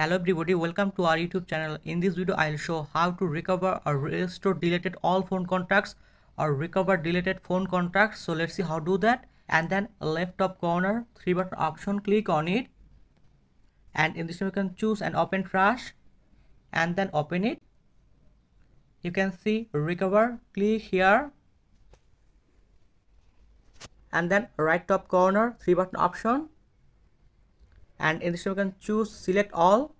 Hello everybody, welcome to our YouTube channel. In this video I'll show how to recover or restore deleted all phone contacts or recover deleted phone contacts. So let's see how to do that. And then left top corner 3-button option, click on it, and in this you can choose and open trash and then open it. You can see recover, click here, and then right top corner 3-button option, and in this you can choose select all.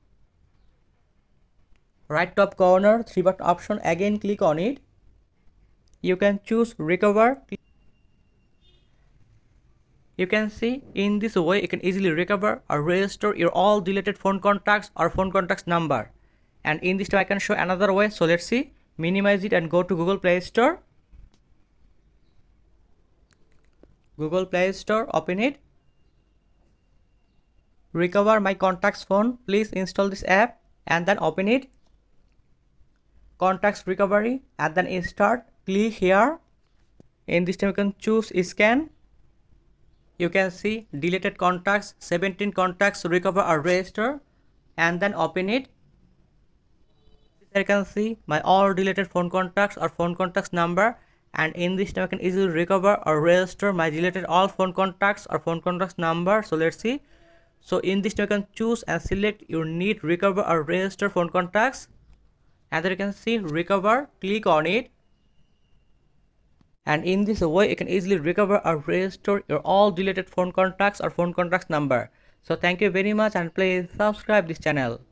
Right top corner 3-button option, again click on it. You can choose recover. You can see in this way you can easily recover or restore your all deleted phone contacts or phone contacts number. And in this time I can show another way. So let's see, minimize it and go to Google Play Store. Google Play Store, open it. Recover my contacts phone, please install this app and then open it. Contacts recovery and then start, click here. In this time you can choose scan. You can see deleted contacts, 17 contacts, recover or register, and then open it. Here you can see my all deleted phone contacts or phone contacts number, and in this time I can easily recover or register my deleted all phone contacts or phone contacts number. So let's see. So in this you can choose and select your need recover or register phone contacts, and then you can see recover, click on it. And in this way you can easily recover or restore your all deleted phone contacts or phone contacts number. So thank you very much, and please subscribe this channel.